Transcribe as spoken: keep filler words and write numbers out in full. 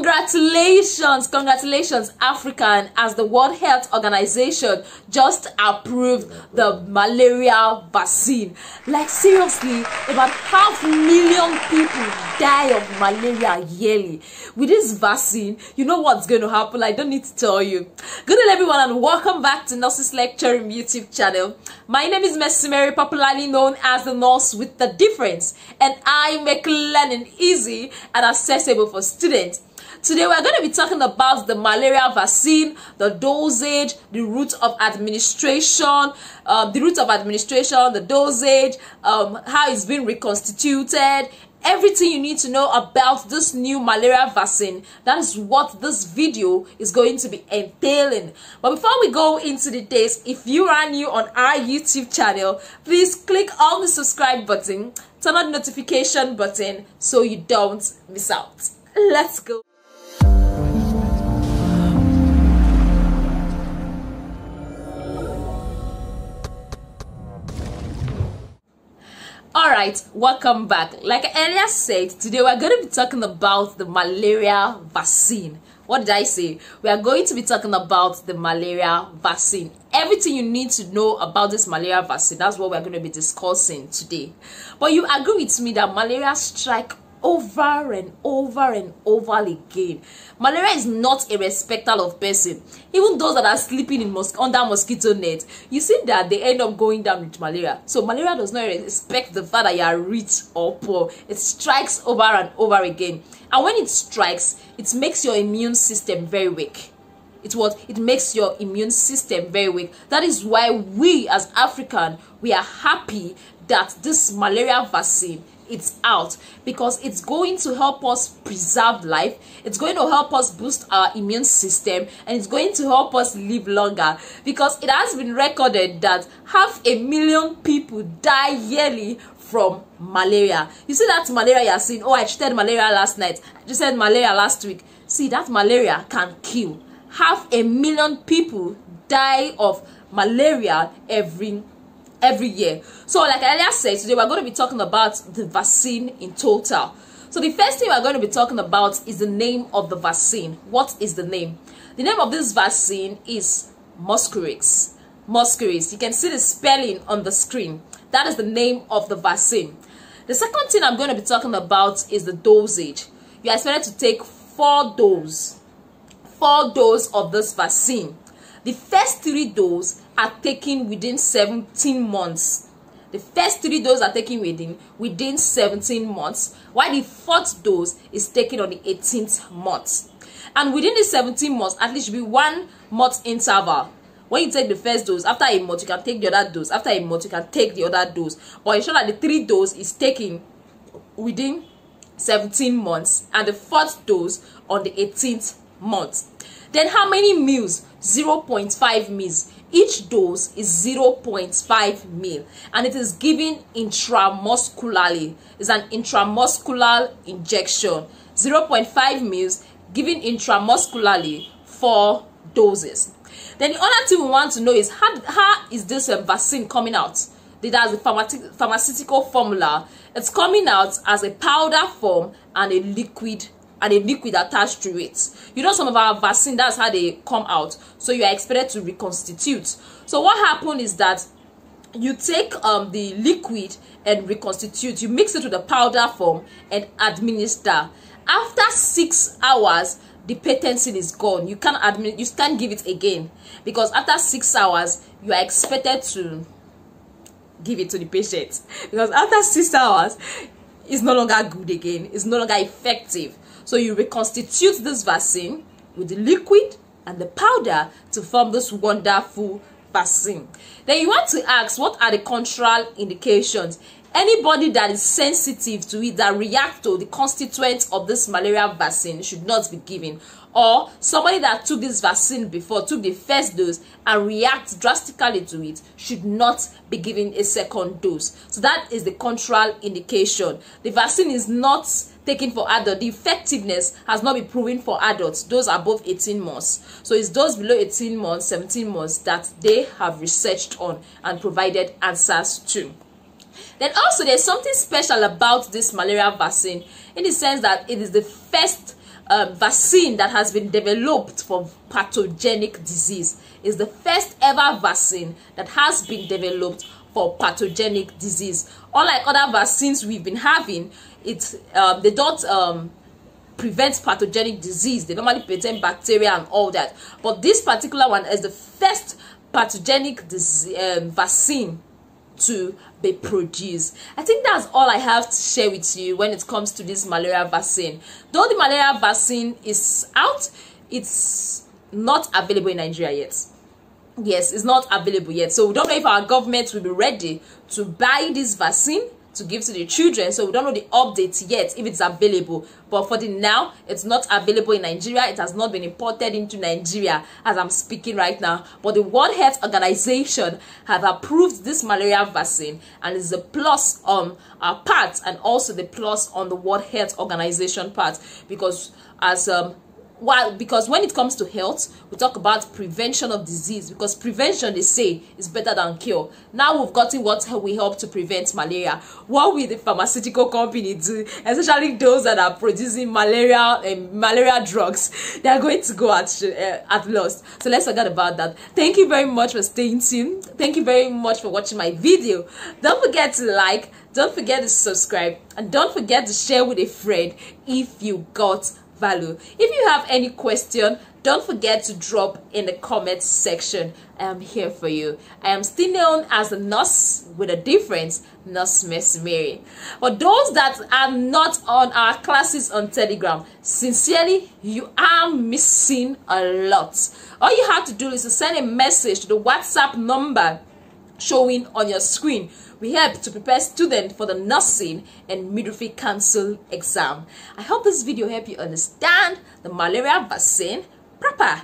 Congratulations, congratulations, African, as the World Health Organization just approved the malaria vaccine. Like, seriously, about half a million people die of malaria yearly. With this vaccine, you know what's going to happen. I don't need to tell you. Good day, everyone, and welcome back to Nurses Lecturing YouTube channel. My name is Mercy Mary, popularly known as the Nurse with the Difference, and I make learning easy and accessible for students. Today we're going to be talking about the malaria vaccine, the dosage, the route of administration, um, the route of administration, the dosage, um, how it's been reconstituted, everything you need to know about this new malaria vaccine. That is what this video is going to be entailing. But before we go into the details, if you are new on our YouTube channel, please click on the subscribe button, turn on the notification button so you don't miss out. Let's go. All right, welcome back. Like I earlier said, today we're going to be talking about the malaria vaccine. What did I say? We are going to be talking about the malaria vaccine. Everything you need to know about this malaria vaccine, that's what we're going to be discussing today. But you agree with me that malaria strikes over and over and over again. Malaria is not a respecter of person. Even those that are sleeping in mos under mosquito net, you see that they end up going down with malaria. So malaria does not respect the fact that you are rich or poor. It strikes over and over again, and when it strikes, it makes your immune system very weak. It's what it makes your immune system very weak. That is why we as African, we are happy that this malaria vaccine, it's out, because it's going to help us preserve life. It's going to help us boost our immune system, and it's going to help us live longer, because it has been recorded that half a million people die yearly from malaria. You see that malaria you are seeing, oh, I treated malaria last night, I just said malaria last week. See, that malaria can kill. Half a million people die of malaria every every year. So like I earlier said, today we're going to be talking about the vaccine in total. So the first thing we're going to be talking about is the name of the vaccine. What is the name? The name of this vaccine is Mosquirix. Mosquirix. You can see the spelling on the screen. That is the name of the vaccine. The second thing I'm going to be talking about is the dosage. You are expected to take four doses. Four doses of this vaccine. The first three doses are taken within seventeen months. The first three doses are taken within within seventeen months, while the fourth dose is taken on the eighteenth month. And within the seventeen months, at least should be one month interval. When you take the first dose, after a month you can take the other dose, after a month you can take the other dose, but ensure that the three dose is taken within seventeen months and the fourth dose on the eighteenth month. Then how many meals? zero point five meals. Each dose is zero point five mil, and it is given intramuscularly. It's an intramuscular injection. Zero point five mils given intramuscularly, four doses. Then the other thing we want to know is how, how is this vaccine coming out? That's the pharmace pharmaceutical formula. It's coming out as a powder form and a liquid and a liquid attached to it. You know, some of our vaccine, that's how they come out. So you are expected to reconstitute. So what happened is that you take um the liquid and reconstitute, you mix it with the powder form and administer. After six hours, the patency is gone. You can't admit, you can't give it again, because after six hours you are expected to give it to the patient, because after six hours it's no longer good again, it's no longer effective. So you reconstitute this vaccine with the liquid and the powder to form this wonderful vaccine. Then you want to ask, what are the contral indications? Anybody that is sensitive to it, that reacts to the constituents of this malaria vaccine, should not be given. Or somebody that took this vaccine before, took the first dose and reacts drastically to it, should not be given a second dose. So that is the contral indication. The vaccine is not taken for adults. The effectiveness has not been proven for adults, those above eighteen months. So it's those below eighteen months, seventeen months, that they have researched on and provided answers to. Then also there's something special about this malaria vaccine, in the sense that it is the first uh, vaccine that has been developed for pathogenic disease. It's the first ever vaccine that has been developed for pathogenic disease. Unlike other vaccines we've been having, it's um, they don't um, prevent pathogenic disease. They normally prevent bacteria and all that. But this particular one is the first pathogenic disease, um, vaccine to be produced. I think that's all I have to share with you when it comes to this malaria vaccine. Though the malaria vaccine is out, it's not available in Nigeria yet. Yes, it's not available yet. So we don't know if our government will be ready to buy this vaccine to give to the children. So we don't know the update yet, if it's available. But for the now, it's not available in Nigeria. It has not been imported into Nigeria as I'm speaking right now. But the World Health Organization have approved this malaria vaccine, and it's a plus on our part, and also the plus on the World Health Organization part, because as um well, because when it comes to health, we talk about prevention of disease, because prevention, they say, is better than cure. Now we've gotten what we help to prevent malaria. What will the pharmaceutical company do, especially those that are producing malaria and uh, malaria drugs? They are going to go at, uh, at loss. So let's forget about that. Thank you very much for staying tuned. Thank you very much for watching my video. Don't forget to like, don't forget to subscribe, and don't forget to share with a friend if you got value. If you have any question, don't forget to drop in the comment section. I am here for you. I am still known as a nurse with a difference, Nurse Mercy Mary. For those that are not on our classes on Telegram, sincerely, you are missing a lot. All you have to do is to send a message to the WhatsApp number showing on your screen. We help to prepare students for the nursing and midwifery council exam. I hope this video helped you understand the malaria vaccine proper.